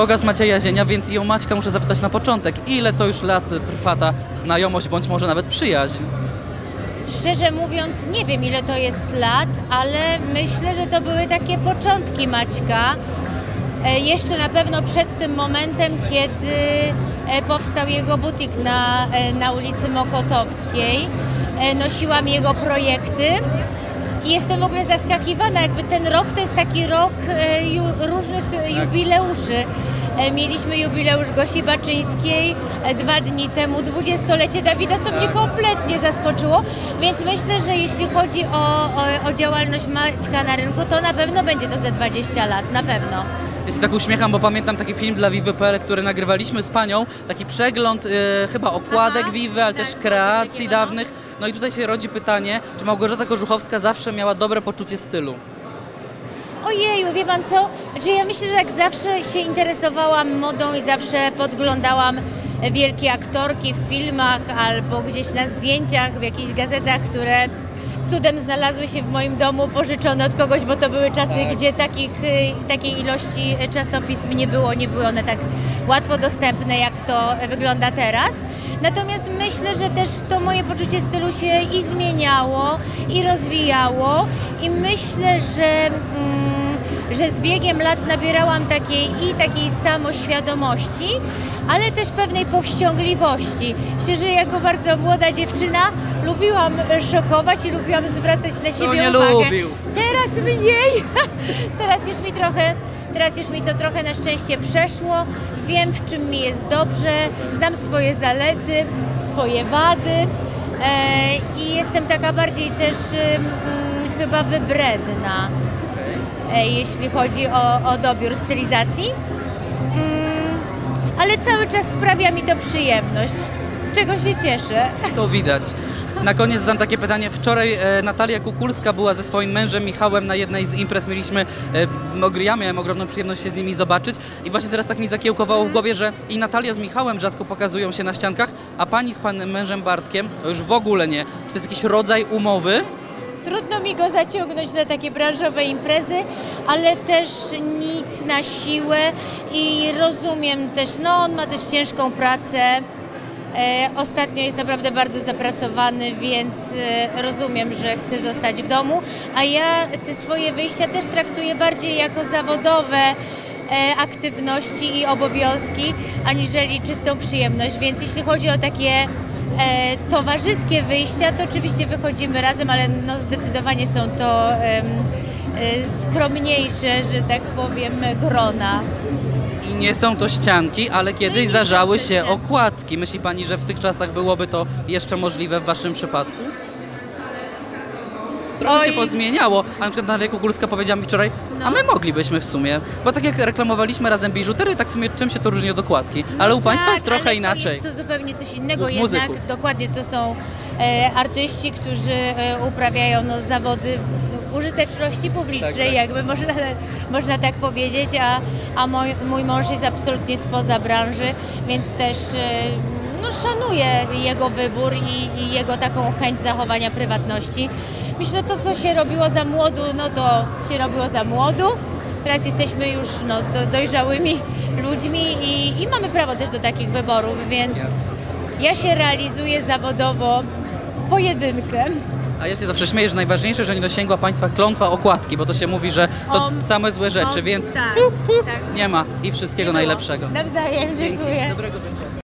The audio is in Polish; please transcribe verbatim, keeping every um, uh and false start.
pokaz Macieja Jazienia, więc i o Maćka muszę zapytać na początek, ile to już lat trwa ta znajomość, bądź może nawet przyjaźń? Szczerze mówiąc, nie wiem, ile to jest lat, ale myślę, że to były takie początki Maćka. Jeszcze na pewno przed tym momentem, kiedy powstał jego butik na, na ulicy Mokotowskiej. Nosiłam jego projekty i jestem w ogóle zaskakiwana, jakby ten rok to jest taki rok ju, różnych jubileuszy. Mieliśmy jubileusz Gosi Baczyńskiej dwa dni temu, dwudziestolecie Dawida, co mnie kompletnie zaskoczyło, więc myślę, że jeśli chodzi o, o, o działalność Maćka na rynku, to na pewno będzie to ze dwadzieścia lat, na pewno. Ja się tak uśmiecham, bo pamiętam taki film dla VIVY.pl, który nagrywaliśmy z panią, taki przegląd yy, chyba okładek Aha, VIVY, ale tak, też kreacji dawnych. No i tutaj się rodzi pytanie, czy Małgorzata Kożuchowska zawsze miała dobre poczucie stylu? Ojeju, wie pan co? Znaczy, ja myślę, że jak zawsze się interesowałam modą i zawsze podglądałam wielkie aktorki w filmach albo gdzieś na zdjęciach, w jakichś gazetach, które cudem znalazły się w moim domu, pożyczone od kogoś, bo to były czasy, tak, gdzie takich, takiej ilości czasopism nie było, nie były one tak łatwo dostępne, jak to wygląda teraz. Natomiast myślę, że też to moje poczucie stylu się i zmieniało, i rozwijało, i myślę, że, mm, że z biegiem lat nabierałam takiej i takiej samoświadomości, ale też pewnej powściągliwości. Myślę, że jako bardzo młoda dziewczyna lubiłam szokować i lubiłam zwracać na siebie uwagę. Lubił. Teraz mniej, teraz już mi trochę... Teraz już mi to trochę na szczęście przeszło, wiem, w czym mi jest dobrze, znam swoje zalety, swoje wady e, i jestem taka bardziej też mm, chyba wybredna, e, jeśli chodzi o, o dobiór stylizacji, mm, ale cały czas sprawia mi to przyjemność, z czego się cieszę. To widać. Na koniec dam takie pytanie. Wczoraj e, Natalia Kukulska była ze swoim mężem Michałem na jednej z imprez. Mieliśmy, e, ja miałem ogromną przyjemność się z nimi zobaczyć i właśnie teraz tak mi zakiełkowało w głowie, że i Natalia z Michałem rzadko pokazują się na ściankach, a pani z panem mężem Bartkiem to już w ogóle nie. Czy to jest jakiś rodzaj umowy? Trudno mi go zaciągnąć na takie branżowe imprezy, ale też nic na siłę i rozumiem też, no on ma też ciężką pracę. E, ostatnio jest naprawdę bardzo zapracowany, więc e, rozumiem, że chce zostać w domu, a ja te swoje wyjścia też traktuję bardziej jako zawodowe e, aktywności i obowiązki, aniżeli czystą przyjemność, więc jeśli chodzi o takie e, towarzyskie wyjścia, to oczywiście wychodzimy razem, ale no, zdecydowanie są to e, e, skromniejsze, że tak powiem, grona. I nie są to ścianki, ale kiedyś zdarzały się okładki. Myśli pani, że w tych czasach byłoby to jeszcze możliwe w waszym przypadku? Trochę Oj. się pozmieniało, a na przykład Natalia Kukulska powiedziała mi wczoraj, no. a my moglibyśmy w sumie, bo tak jak reklamowaliśmy razem biżuterię, tak w sumie czym się to różni od okładki, no ale u tak, państwa jest trochę ale inaczej. To jest to zupełnie coś innego jednak, muzyków. Dokładnie to są e, artyści, którzy e, uprawiają no, zawody użyteczności publicznej, tak, tak. jakby można, można tak powiedzieć, a, a mój, mój mąż jest absolutnie spoza branży, więc też no, szanuję jego wybór i, i jego taką chęć zachowania prywatności. Myślę, to co się robiło za młodu, no to się robiło za młodu. Teraz jesteśmy już no, do, dojrzałymi ludźmi i, i mamy prawo też do takich wyborów, więc ja się realizuję zawodowo w pojedynkę. A ja się zawsze śmieję, że najważniejsze, że nie dosięgła państwa klątwa okładki, bo to się mówi, że to om, same złe rzeczy, om, więc tak, hu, hu, tak. nie ma i wszystkiego najlepszego. Nawzajem, dziękuję. Dzięki. Dobrego wieczoru.